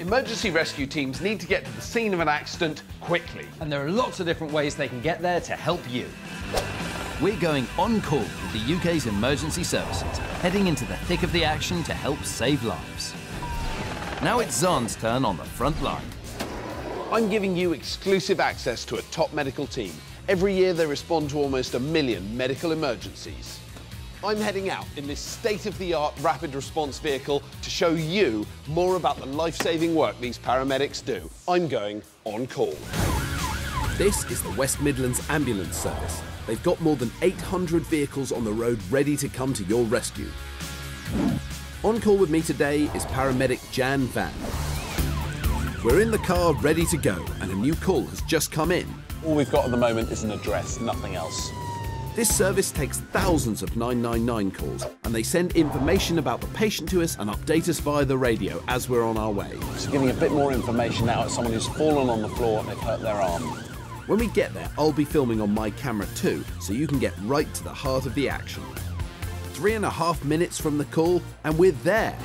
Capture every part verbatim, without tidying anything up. Emergency rescue teams need to get to the scene of an accident quickly. And there are lots of different ways they can get there to help you. We're going on call with the U K's emergency services, heading into the thick of the action to help save lives. Now it's Zan's turn on the front line. I'm giving you exclusive access to a top medical team. Every year they respond to almost a million medical emergencies. I'm heading out in this state-of-the-art rapid response vehicle to show you more about the life-saving work these paramedics do. I'm going on call. This is the West Midlands Ambulance Service. They've got more than eight hundred vehicles on the road ready to come to your rescue. On call with me today is paramedic Jan Van. We're in the car ready to go, and a new call has just come in. All we've got at the moment is an address, nothing else. This service takes thousands of nine nine nine calls, and they send information about the patient to us and update us via the radio as we're on our way. So giving a bit more information now to someone who's fallen on the floor and they've hurt their arm. When we get there, I'll be filming on my camera too, so you can get right to the heart of the action. Three and a half minutes from the call, and we're there.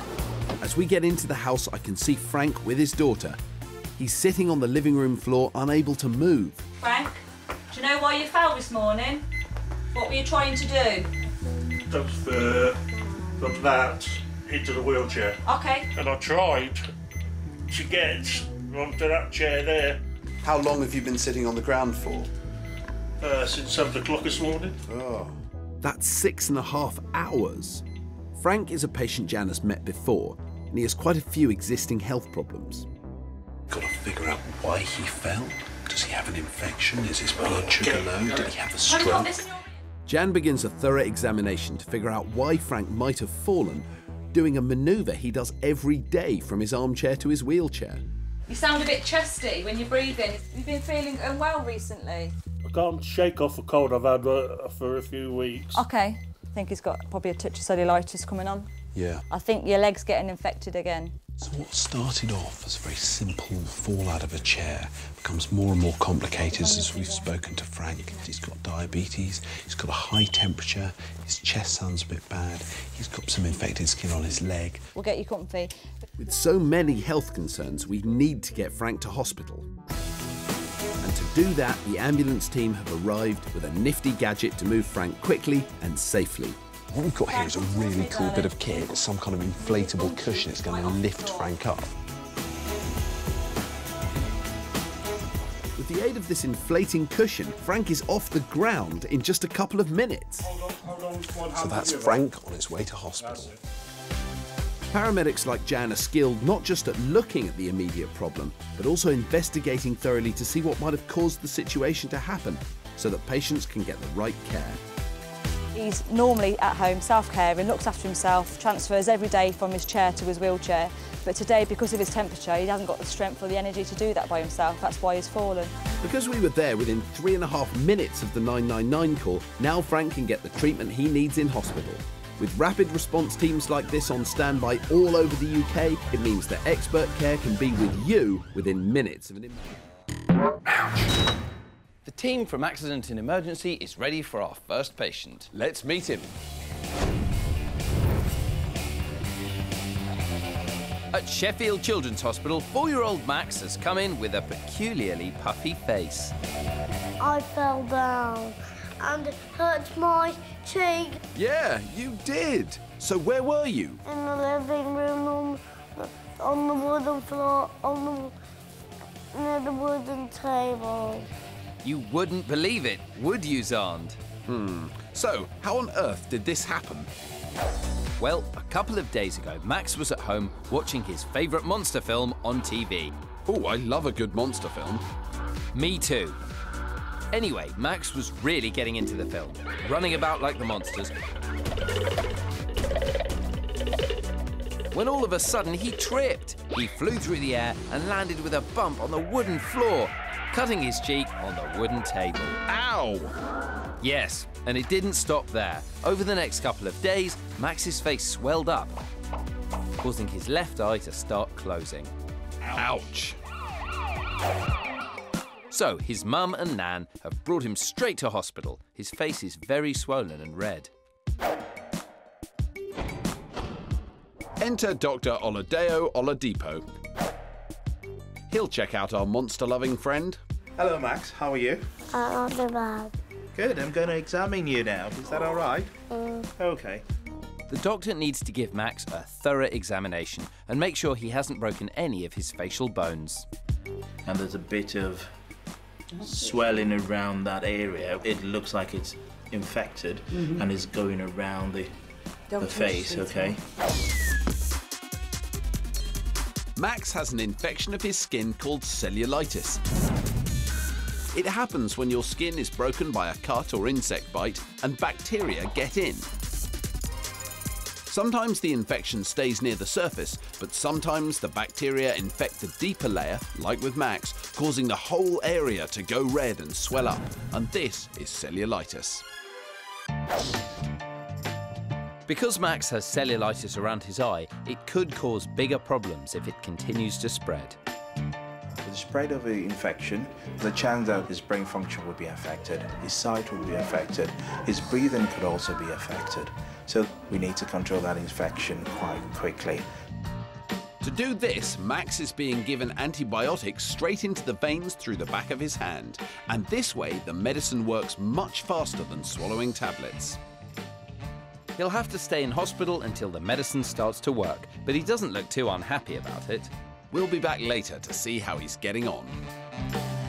As we get into the house, I can see Frank with his daughter. He's sitting on the living room floor, unable to move. Frank, do you know why you fell this morning? What were you trying to do? Dumped the, dumped that into the wheelchair. OK. And I tried to get onto that chair there. How long have you been sitting on the ground for? Uh, since seven o'clock this morning. Oh. That's six and a half hours. Frank is a patient Jan has met before, and he has quite a few existing health problems. Got to figure out why he fell. Does he have an infection? Is his blood sugar low? Did he have a stroke? Jan begins a thorough examination to figure out why Frank might have fallen, doing a manoeuvre he does every day from his armchair to his wheelchair. You sound a bit chesty when you're breathing. You've been feeling unwell recently. I can't shake off a cold I've had uh, for a few weeks. OK. I think he's got probably a touch of cellulitis coming on. Yeah. I think your leg's getting infected again. So what started off as a very simple fall out of a chair becomes more and more complicated as we've spoken to Frank. He's got diabetes, he's got a high temperature, his chest sounds a bit bad, he's got some infected skin on his leg. We'll get you comfy. With so many health concerns, we need to get Frank to hospital. And to do that, the ambulance team have arrived with a nifty gadget to move Frank quickly and safely. What we've got here is a really cool bit of kit. It's some kind of inflatable cushion. It's going to lift Frank up. With the aid of this inflating cushion, Frank is off the ground in just a couple of minutes. Hold on, hold on. So that's Frank on his way to hospital. Paramedics like Jan are skilled not just at looking at the immediate problem, but also investigating thoroughly to see what might have caused the situation to happen, so that patients can get the right care. He's normally at home self-caring, looks after himself, transfers every day from his chair to his wheelchair. But today, because of his temperature, he hasn't got the strength or the energy to do that by himself. That's why he's fallen. Because we were there within three and a half minutes of the nine nine nine call, now Frank can get the treatment he needs in hospital. With rapid response teams like this on standby all over the U K, it means that expert care can be with you within minutes of an emergency. The team from Accident and Emergency is ready for our first patient. Let's meet him. At Sheffield Children's Hospital, four-year-old Max has come in with a peculiarly puffy face. I fell down and it hurt my cheek. Yeah, you did. So where were you? In the living room, on the, on the wooden floor, on the, near the wooden table. You wouldn't believe it, would you, Zand? Hmm. So, how on earth did this happen? Well, a couple of days ago, Max was at home watching his favourite monster film on T V. Oh, I love a good monster film. Me too. Anyway, Max was really getting into the film, running about like the monsters, when all of a sudden he tripped. He flew through the air and landed with a bump on the wooden floor, cutting his cheek on the wooden table. Ow! Yes, and it didn't stop there. Over the next couple of days, Max's face swelled up, causing his left eye to start closing. Ouch! So his mum and Nan have brought him straight to hospital. His face is very swollen and red. Enter Doctor Oladejo Oladipo. He'll check out our monster-loving friend. Hello, Max. How are you? I'm not bad. Good. I'm going to examine you now. Is that all right? Mm. OK. The doctor needs to give Max a thorough examination and make sure he hasn't broken any of his facial bones. And there's a bit of swelling around that area. It looks like it's infected mm-hmm. and is going around the, the face, OK? Max has an infection of his skin called cellulitis. It happens when your skin is broken by a cut or insect bite and bacteria get in. Sometimes the infection stays near the surface, but sometimes the bacteria infect the deeper layer, like with Max, causing the whole area to go red and swell up. And this is cellulitis. Because Max has cellulitis around his eye, it could cause bigger problems if it continues to spread. With the spread of the infection, the chance that his brain function will be affected, his sight will be affected, his breathing could also be affected. So we need to control that infection quite quickly. To do this, Max is being given antibiotics straight into the veins through the back of his hand. And this way, the medicine works much faster than swallowing tablets. He'll have to stay in hospital until the medicine starts to work, but he doesn't look too unhappy about it. We'll be back later to see how he's getting on.